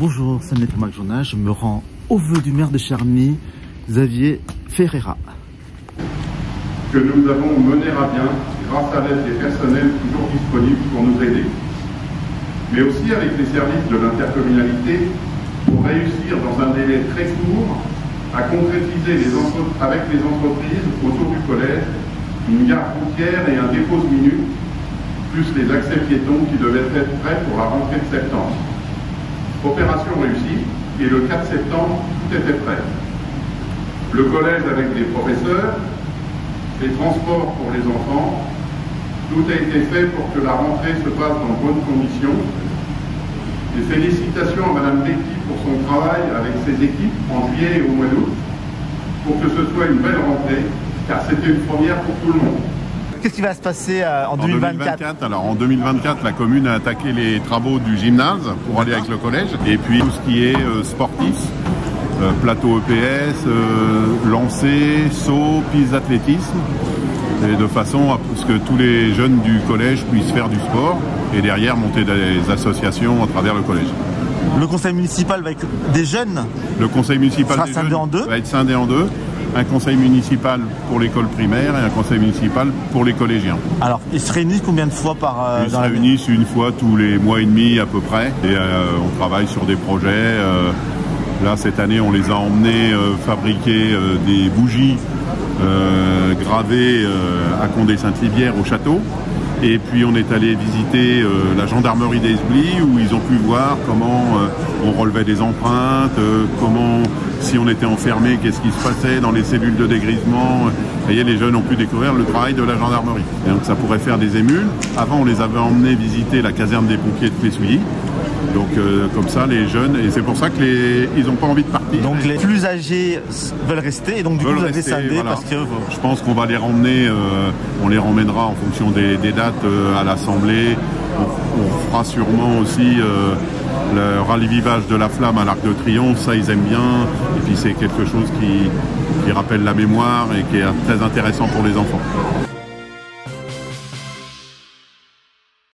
Bonjour, c'est Nettemarque Journal. Je me rends au vœu du maire de Charmy, Xavier Ferreira. Que nous avons mené à bien grâce à l'aide des personnels toujours disponibles pour nous aider, mais aussi avec les services de l'intercommunalité pour réussir dans un délai très court à concrétiser avec les entreprises autour du collège une gare routière et un dépose minute, plus les accès piétons qui devaient être prêts pour la rentrée de septembre. Opération réussie, et le 4 septembre, tout était prêt. Le collège avec les professeurs, les transports pour les enfants, tout a été fait pour que la rentrée se passe dans bonnes conditions. Et félicitations à Mme Péty pour son travail avec ses équipes en juillet et au mois d'août, pour que ce soit une belle rentrée, car c'était une première pour tout le monde. Qu'est-ce qui va se passer en 2024 ? Alors en 2024, la commune a attaqué les travaux du gymnase pour aller avec le collège. Et puis tout ce qui est sportif, plateau EPS, lancer, saut, piste d'athlétisme. Et de façon à ce que tous les jeunes du collège puissent faire du sport et derrière monter des associations à travers le collège. Le conseil municipal va être des jeunes. Le conseil municipal des jeunes va être scindé en deux. Un conseil municipal pour l'école primaire et un conseil municipal pour les collégiens. Alors, ils se réunissent combien de fois par Ils se réunissent une fois tous les mois et demi à peu près. Et on travaille sur des projets. Là, cette année, on les a emmenés fabriquer des bougies gravées à Condé-Sainte-Livière au château. Et puis on est allé visiter la gendarmerie d'Esbly où ils ont pu voir comment on relevait des empreintes, comment, si on était enfermé, qu'est-ce qui se passait dans les cellules de dégrisement. Vous voyez, les jeunes ont pu découvrir le travail de la gendarmerie. Et donc ça pourrait faire des émules. Avant, on les avait emmenés visiter la caserne des pompiers de Claye-Souilly. Donc comme ça, les jeunes, et c'est pour ça qu'ils n'ont pas envie de partir. Donc les plus âgés veulent rester, et donc du coup, vous avez scindé, voilà. Parce que... Je pense qu'on va les ramener, on les ramènera en fonction des dates à l'Assemblée. On fera sûrement aussi le rallye-vivage de la flamme à l'Arc de Triomphe, ça ils aiment bien. Et puis c'est quelque chose qui rappelle la mémoire et qui est très intéressant pour les enfants.